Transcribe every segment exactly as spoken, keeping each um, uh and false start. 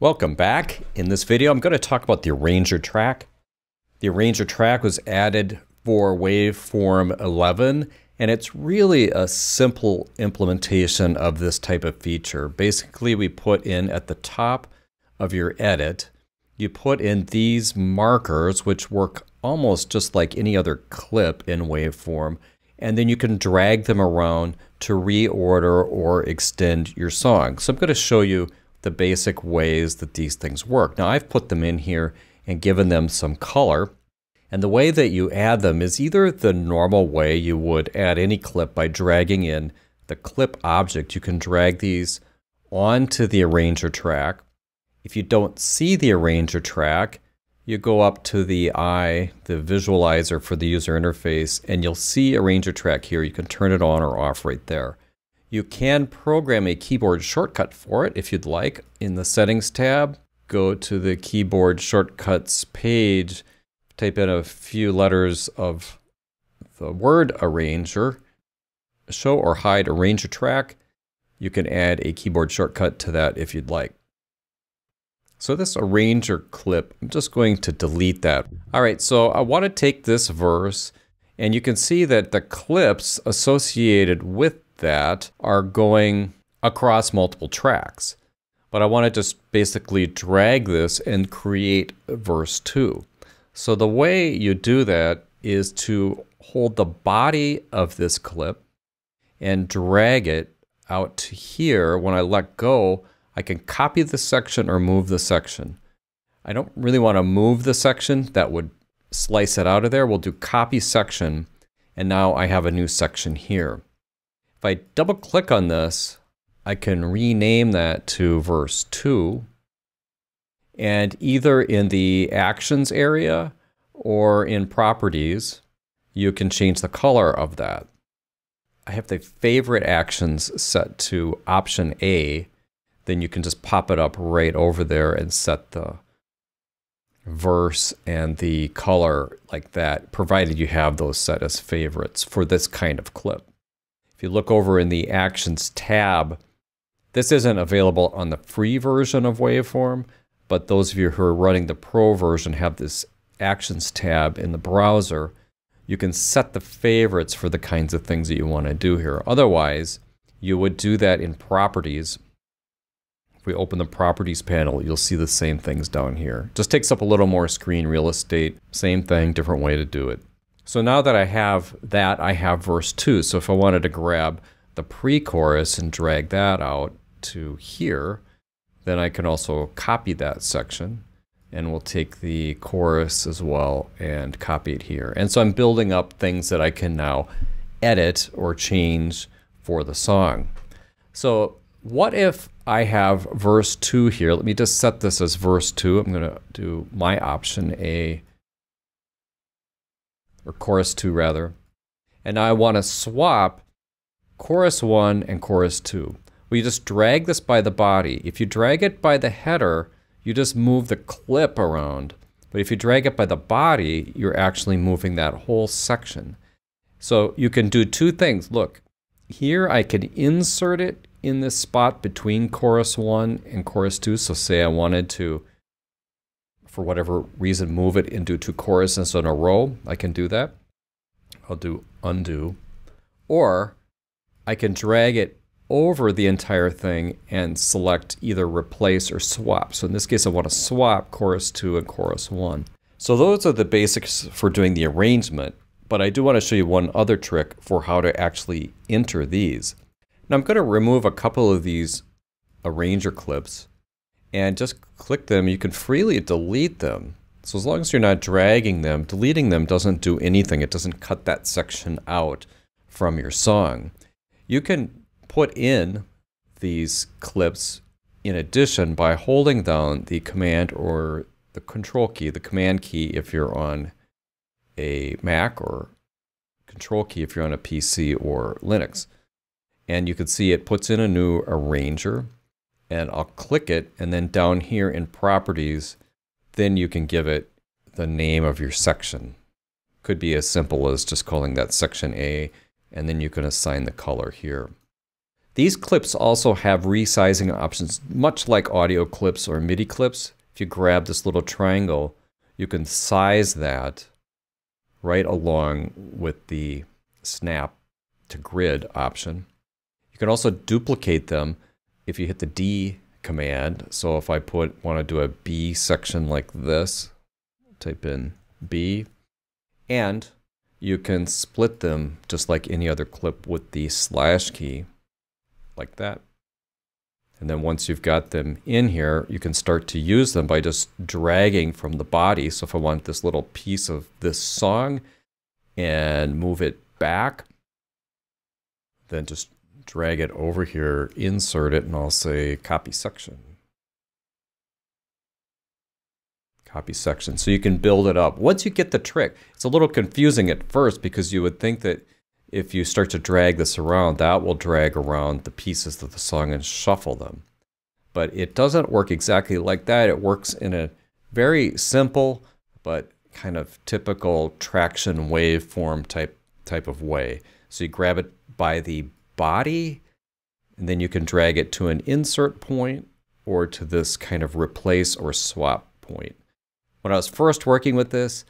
Welcome back. In this video, I'm going to talk about the Arranger track. The Arranger track was added for Waveform eleven, and it's really a simple implementation of this type of feature. Basically, we put in at the top of your edit, you put in these markers, which work almost just like any other clip in Waveform, and then you can drag them around to reorder or extend your song. So I'm going to show you the basic ways that these things work. Now I've put them in here and given them some color, and the way that you add them is either the normal way you would add any clip by dragging in the clip object. You can drag these onto the Arranger track. If you don't see the Arranger track, you go up to the eye, the visualizer for the user interface, and you'll see Arranger track here. You can turn it on or off right there. You can program a keyboard shortcut for it if you'd like. In the Settings tab, go to the Keyboard Shortcuts page, type in a few letters of the word Arranger, show or hide Arranger track. You can add a keyboard shortcut to that if you'd like. So this Arranger clip, I'm just going to delete that. All right, so I want to take this verse, and you can see that the clips associated with that are going across multiple tracks. But I want to just basically drag this and create verse two. So the way you do that is to hold the body of this clip and drag it out to here. When I let go, I can copy the section or move the section. I don't really want to move the section. That would slice it out of there. We'll do copy section, and now I have a new section here. If I double click on this, I can rename that to verse two, and either in the actions area or in properties, you can change the color of that. I have the favorite actions set to option A, then you can just pop it up right over there and set the verse and the color like that, provided you have those set as favorites for this kind of clip. If you look over in the Actions tab, this isn't available on the free version of Waveform, but those of you who are running the Pro version have this Actions tab in the browser. You can set the favorites for the kinds of things that you want to do here. Otherwise, you would do that in Properties. If we open the Properties panel, you'll see the same things down here. Just takes up a little more screen real estate. Same thing, different way to do it. So now that I have that, I have verse two. So if I wanted to grab the pre-chorus and drag that out to here, then I can also copy that section, and we'll take the chorus as well and copy it here. And so I'm building up things that I can now edit or change for the song. So what if I have verse two here? Let me just set this as verse two. I'm gonna do my option A, or chorus two rather, and I want to swap chorus one and chorus two. We just drag this by the body. If you drag it by the header, you just move the clip around. But if you drag it by the body, you're actually moving that whole section. So you can do two things. Look, here I can insert it in this spot between chorus one and chorus two. So say I wanted to, for whatever reason, move it into two choruses in a row, I can do that. I'll do undo. Or I can drag it over the entire thing and select either replace or swap. So in this case, I want to swap chorus two and chorus one. So those are the basics for doing the arrangement, but I do want to show you one other trick for how to actually enter these. Now I'm going to remove a couple of these Arranger clips and just click them. You can freely delete them. So as long as you're not dragging them, deleting them doesn't do anything. It doesn't cut that section out from your song. You can put in these clips in addition by holding down the command or the control key, the command key if you're on a Mac, or control key if you're on a P C or Linux. And you can see it puts in a new arranger, and I'll click it, and then down here in Properties, then you can give it the name of your section. Could be as simple as just calling that section A, and then you can assign the color here. These clips also have resizing options, much like audio clips or MIDI clips. If you grab this little triangle, you can size that right along with the snap to grid option. You can also duplicate them if you hit the D command. So if I put want to do a B section like this, type in B, and you can split them just like any other clip with the slash key like that. And then once you've got them in here, you can start to use them by just dragging from the body. So if I want this little piece of this song and move it back, then just drag it over here, insert it, and I'll say copy section. Copy section. So you can build it up. Once you get the trick, it's a little confusing at first because you would think that if you start to drag this around, that will drag around the pieces of the song and shuffle them. But it doesn't work exactly like that. It works in a very simple but kind of typical traction waveform type type of way. So you grab it by the body, and then you can drag it to an insert point or to this kind of replace or swap point. When I was first working with this,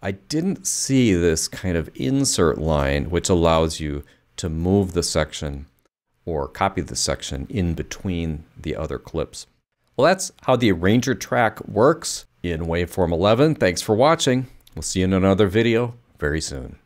I didn't see this kind of insert line, which allows you to move the section or copy the section in between the other clips. Well, that's how the Arranger track works in Waveform eleven. Thanks for watching. We'll see you in another video very soon.